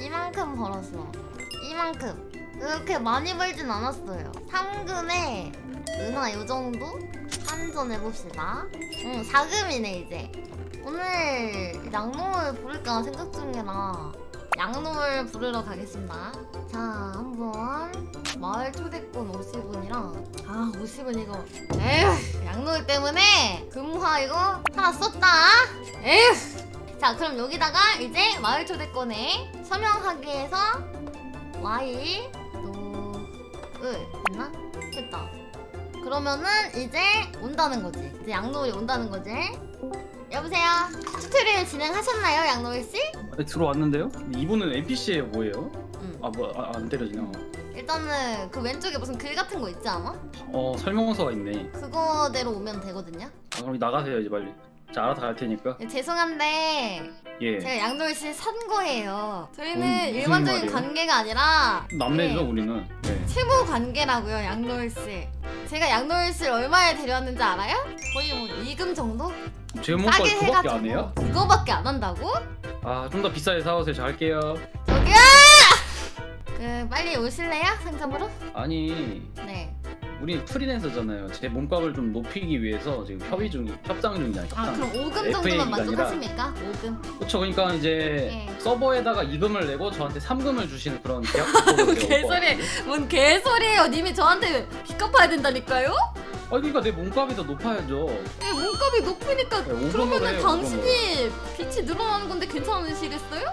이만큼 벌었어. 이만큼. 이렇게 많이 벌진 않았어요. 3금에 은하 요정도 환전해봅시다. 응, 4금이네 이제. 오늘 양노을 부를까 생각 중이라 양노을 부르러 가겠습니다. 자, 한번 마을 초대권 50원이랑 아 50원 이거 에휴, 양노을 때문에 금화 이거 하나 썼다. 에휴. 자, 그럼 여기다가 이제 마을 초대권에 서명하기에서 Y 노을 됐나? 됐다. 그러면은 이제 온다는 거지. 이제 양노을이 온다는 거지. 여보세요? 튜토리얼 진행하셨나요, 양노을 씨? 네, 들어왔는데요? 이분은 NPC예요, 뭐예요? 아, 뭐, 안 때려지나. 일단은 그 왼쪽에 무슨 글 같은 거 있지 않아? 설명서가 있네. 그거대로 오면 되거든요? 아, 그럼 나가세요, 이제 빨리. 자, 알아서 갈 테니까. 예, 죄송한데 예. 제가 양노을 씨 산 거예요. 저희는 일반적인 말이에요? 관계가 아니라 남매죠. 예. 우리는 네. 채무 관계라고요, 양노을 씨. 제가 양노을 씨를 얼마에 데려왔는지 알아요? 거의 뭐 2금 정도? 제 몸값 그거밖에 안 해요? 그거밖에 안 한다고? 아, 좀 더 비싸게 사오세요. 잘 할게요. 저기요! 그 빨리 오실래요? 상점으로? 아니 네. 우리 프리랜서잖아요. 제 몸값을 좀 높이기 위해서 지금 협상 중이니까. 아, 그럼 5금 정도만 만족하십니까? 5금. 그렇죠. 그러니까 이제 네. 서버에다가 2금을 내고 저한테 3금을 주시는 그런 계약. 개소리. 뭔 개소리예요. 님이 저한테 빚 갚아야 된다니까요? 아, 그러니까 내 몸값이 더 높아야죠. 네, 몸값이 높으니까 네, 그러면은 해요, 당신이 빚이 늘어나는 건데 괜찮으시겠어요?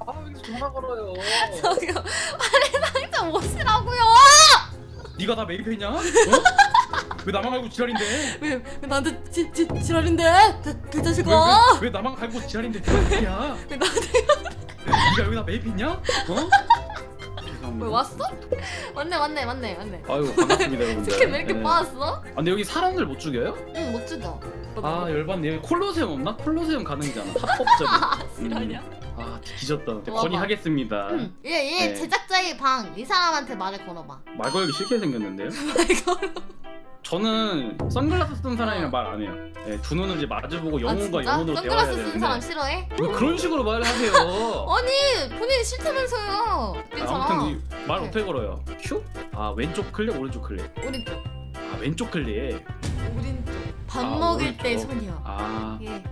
아, 왜 전화 걸어요? 저기요. 아니, 당장 오시라고요! 네가 나 매입했냐? 어? 왜 나만 갈고 지랄인데? 왜 나한테 지랄인데? 그 자식아! 왜 나만 갈고 지랄인데? 야! 왜 나한테? 네가 여기다 매입했냐? 어? 죄송합니다. 왜 왔어? 맞네. 아유, 반갑습니다, 여러분들. 스킨 왜 이렇게 빠졌어? 아, 근데 여기 사람들 못 죽여요? 응, 못 죽여. 아, 열받네. 콜로세움 없나? 콜로세움 가능이잖아. 합법적인. 지랄이야? 아, 뒤졌다. 건의하겠습니다. 예. 제작자의 방. 이 사람한테 말을 걸어봐. 말 걸기 싫게 생겼는데요? 저는 선글라스 쓴 사람이랑 말 안 해요. 네, 두 눈을 이제 마주보고 영혼과 영혼으로 대화해야 되는데. 선글라스 쓴 사람 싫어해? 왜 그런 식으로 말을 하세요? 아니, 본인이 싫다면서요. 괜찮아. 아무튼 말 어떻게 걸어요? 큐? 아, 왼쪽 클릭, 오른쪽 클릭. 오른쪽. 아, 왼쪽 클릭. 밥 먹을 오른쪽. 때 손이요. 아, 예.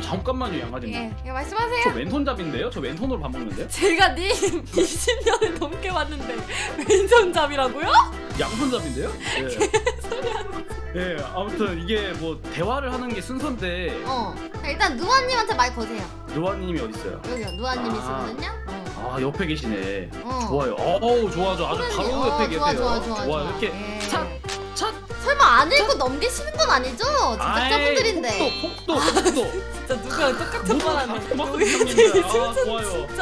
잠깐만요, 양아지님. 예, 말씀하세요. 저 왼손잡인데요? 저 왼손으로 밥 먹는데요? 제가 님 20년을 넘게 봤는데 왼손잡이라고요? 양손잡인데요? 예, 아무튼 이게 뭐 대화를 하는 게 순서인데. 자, 일단 누아님한테 말 거세요. 누아님이 어디 있어요? 여기요, 누아님이 있거든요. 아, 옆에 계시네. 좋아요. 어우, 좋아. 아주 바로 옆에 계세요. 좋아. 이렇게 착. 설마 안 읽고 넘기시는 건 아니죠? 진짜분들인데. 폭도. 진짜 누가 똑같은 말 하네. 좋아요. 진짜.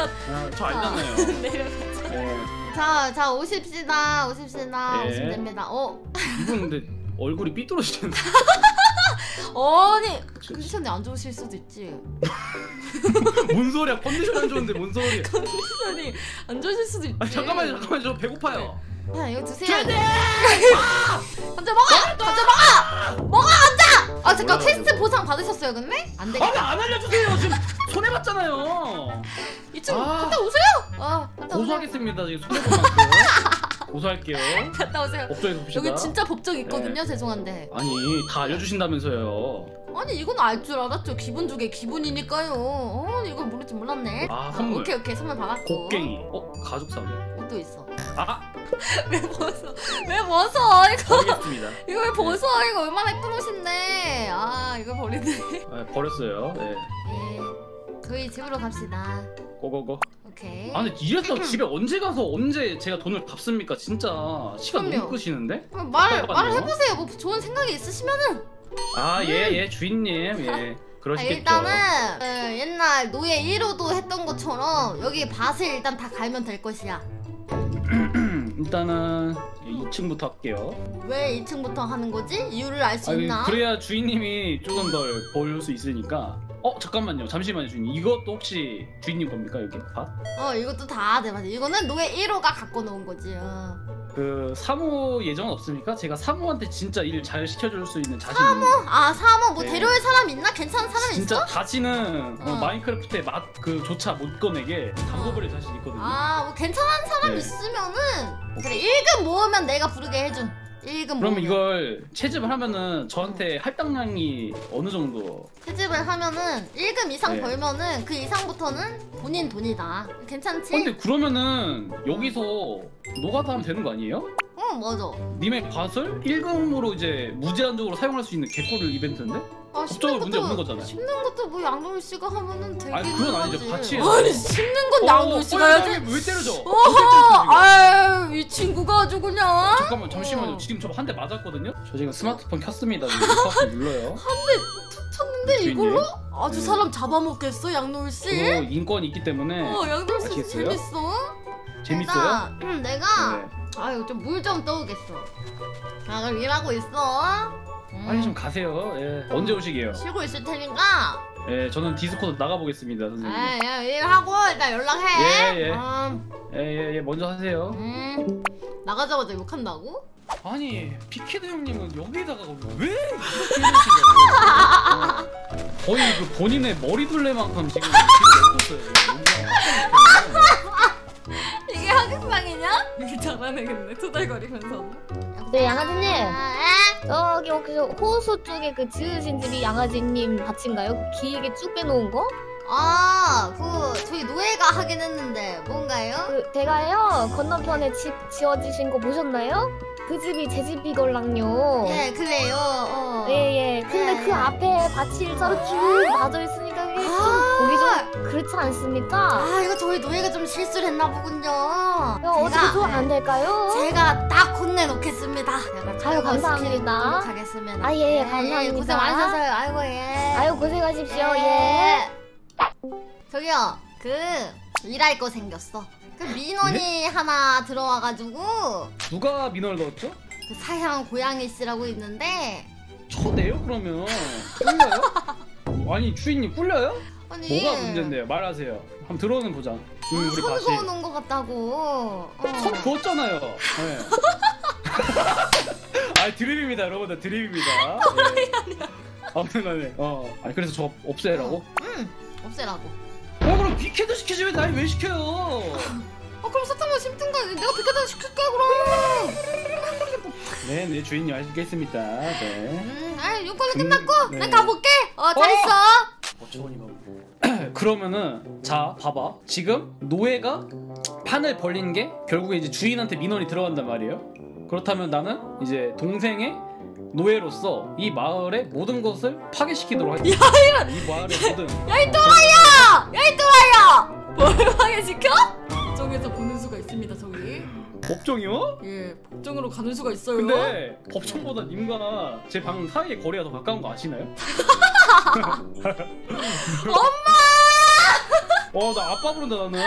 저 알잖아요. 자, 오십시다. 예. 오시면 됩니다. 이분 근데 얼굴이 삐뚤어지는데. 아니, 컨디션이 안 좋으실 수도 있지. 뭔 소리야? 컨디션 안 좋은데 뭔 소리야? 컨디션이 안 좋으실 수도 있지. 아, 잠깐만요. 저 배고파요. 야, 이거 드세요. 감자 먹어! 감자! 아, 잠깐, 퀘스트 보상 받으셨어요, 근데? 안 되겠다. 아, 안 알려주세요. 지금 손해봤잖아요. 이쪽으로 갔다 오세요. 고소하겠습니다. 지금 손해보상으로. 고소할게요. 갔다 오세요. 법정에서 봅시다. 여기 진짜 법정 있거든요, 네. 죄송한데. 아니, 다 알려주신다면서요. 아니, 이건 알 줄 알았죠. 기본 중에 기본이니까요. 이걸 모를 줄 몰랐네. 아, 선물. 오케이, 선물 받았고. 곡괭이. 가죽 사면. 옷도 있어. 왜 벗어? 이거 버리겠습니다. 이거 왜 벗어? 네. 이거 얼마나 예쁘신데. 아, 이거 버리네. 아, 버렸어요. 네. 저희 집으로 갑시다. 고고고. 오케이. 아니, 이래서 집에 언제 가서 언제 제가 돈을 갚습니까? 진짜 시간 너무 끄시는데? 말을 해보세요. 뭐 좋은 생각이 있으시면은. 아, 예, 주인님. 예. 그러시겠죠. 일단은 옛날 노예 1호도 했던 것처럼 여기 밭을 일단 다 갈면 될 것이야. 일단은 2층부터 할게요. 왜 2층부터 하는 거지? 이유를 알 수 있나? 그래야 주인님이 조금 덜 보일 수 있으니까. 잠깐만요. 잠시만요, 주인님. 이것도 혹시 주인님 겁니까, 여기 밭? 이것도 다 네, 맞아요. 이거는 노예 1호가 갖고 놓은 거지. 그 사모 예정 없습니까? 제가 사모한테 진짜 일 잘 시켜줄 수 있는 자신. 사모? 사모 뭐 네. 데려올 사람 있나? 괜찮은 사람 진짜 있어? 진짜 다시는 마인크래프트의 맛 그 조차 못 꺼내게 담궈버릴 자신 있거든요. 뭐 괜찮은 사람 네. 있으면은 그래 1급 모으면 내가 부르게 해준. 1급. 그러면 이걸 채집을 하면은 저한테 할당량이 어느 정도? 채집을 하면은 1급 이상 네. 벌면은 그 이상부터는 본인 돈이다. 괜찮지? 근데 그러면은 여기서 노가다 하면 되는 거 아니에요? 맞아. 님의 밭을 1금으로 이제 무제한적으로 사용할 수 있는 개꿀 이벤트인데? 그쪽은 문제 없는 거잖아요. 심는 것도 뭐 양노을 씨가 하면은 되게 아니 그건 아니죠. 같이 해서. 아니 심는 건 양노을 씨가 해야지. 왜 때려줘? 어허! 아유 이 친구가 아주 그냥. 잠깐만 잠시만요. 지금 저 한 대 맞았거든요? 저 지금 스마트폰 켰습니다. 스마트폰 눌러요. 한 대 쳤는데 이걸로? 아주 사람 잡아먹겠어 양노을 씨? 인권이 있기 때문에. 양노을 씨 재밌어? 재밌어요? 내가 아유 좀 물 좀 떠오겠어. 아 그럼 일하고 있어. 빨리 좀 가세요. 예. 언제 오시게요? 쉬고 있을 테니까. 예, 저는 디스코드 나가보겠습니다, 선생님. 예, 일하고 일단 연락해. 예예. 예, 먼저 하세요. 나가자마자 욕한다고? 아니 피키드 형님은 여기다가 왜 이렇게 해주시냐고. 거의 그 본인의 머리둘레만큼 지금 이게 하극상이냐? 이렇게 잘하네 투덜거리면서. 네 양아지님. 저기 혹시 호수 쪽에 그 지으신 집이 양아지님 밭인가요? 길게 쭉 빼놓은 거? 그 저희 노예가 하긴 했는데 뭔가요? 그 대가요 건너편에 집 지어지신 거 보셨나요? 그 집이 제 집이걸랑요. 예 그래요. 예예. 근데 그 앞에 밭이 저렇게 쭉 놔져 있으니까 그게 좀 보기 좀 그렇지 않습니까? 이거 저희 노예가 좀 실수를 했나 보군요. 어떻게 좀 안 될까요? 제가 딱 혼내놓겠습니다. 아유 감사합니다. 가겠습니다. 아예예 감사합니다. 고생 많으셨어요. 아이고 예. 아유 고생하십시오. 예. 저기요 그 일할 거 생겼어. 그 민원이 네? 하나 들어와가지고. 누가 민원을 넣었죠? 그 사향 고양이 씨라고 있는데. 저네요 그러면. 꿀려요? 아니 주인님 꿀려요? 아니 뭐가 문제인데요? 말하세요. 한번 들어오는 보자. 우리 다시 손 그어놓은 것 같다고. 손 그었잖아요. 네. 드립입니다 여러분들. 드립입니다. 아무튼 간에 아니 그래서 저 없애라고? 응 없애라고. 그럼 비케드 시켜주면 나를 왜 시켜요? 그럼 사탕만 심든가. 내가 비케드 시킬게 그럼. 네 주인님 알겠습니다. 네. 요거는 끝났고 난 가볼게. 잘 있어. 어쩌고니 뭐. 그러면은 자 봐봐. 지금 노예가 판을 벌린 게 결국에 이제 주인한테 민원이 들어간단 말이에요. 그렇다면 나는 이제 동생의 노예로서 이 마을의 모든 것을 파괴시키도록 하겠습니다. 이 마을의 모든. 야 이 또라이야! 야 이 또라이야! 뭘 파괴시켜? 법정에서 보는 수가 있습니다 저기. 법정이요? 예, 법정으로 가는 수가 있어요. 근데 법정보다 님과 제 방 사이의 거리가 더 가까운 거 아시나요? 엄마! 나 아빠 부른다 나는.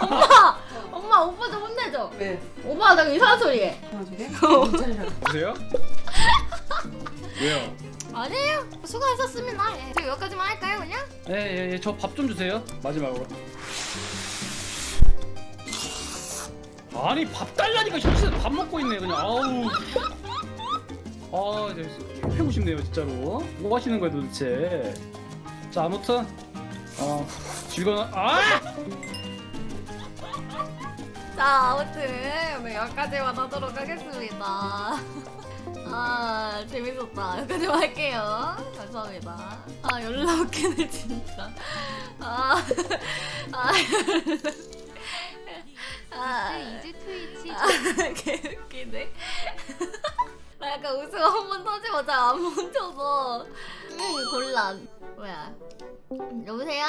엄마! 엄마 오빠 좀 혼내줘. 네. 오빠 나 이상한 소리 해. 이상한 소리 해? 보세요? 왜요? 아니에요. 수고하셨습니다. 저 여기까지만 할까요 그냥? 예. 저 밥 좀 주세요. 마지막으로. 아니 밥 달라니까 현실에서 밥 먹고 있네 그냥. 아우. 패고 싶네요 진짜로. 뭐 하시는 거예요 도대체. 자 아무튼 즐거운 자 아무튼 여기까지만 하도록 하겠습니다. 재밌었다. 여기까지만 할게요. 감사합니다. 열라 웃기네 진짜. 이제 트위치 개웃기네. 나 약간 웃음 한번 터지면 잘 안 멈춰서 곤란. 뭐야 여보세요?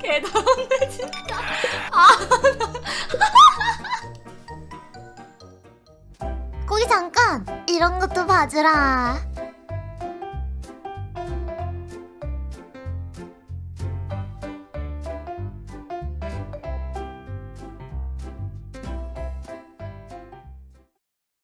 개 더운데 진짜. 거기 잠깐 이런 것도 봐주라.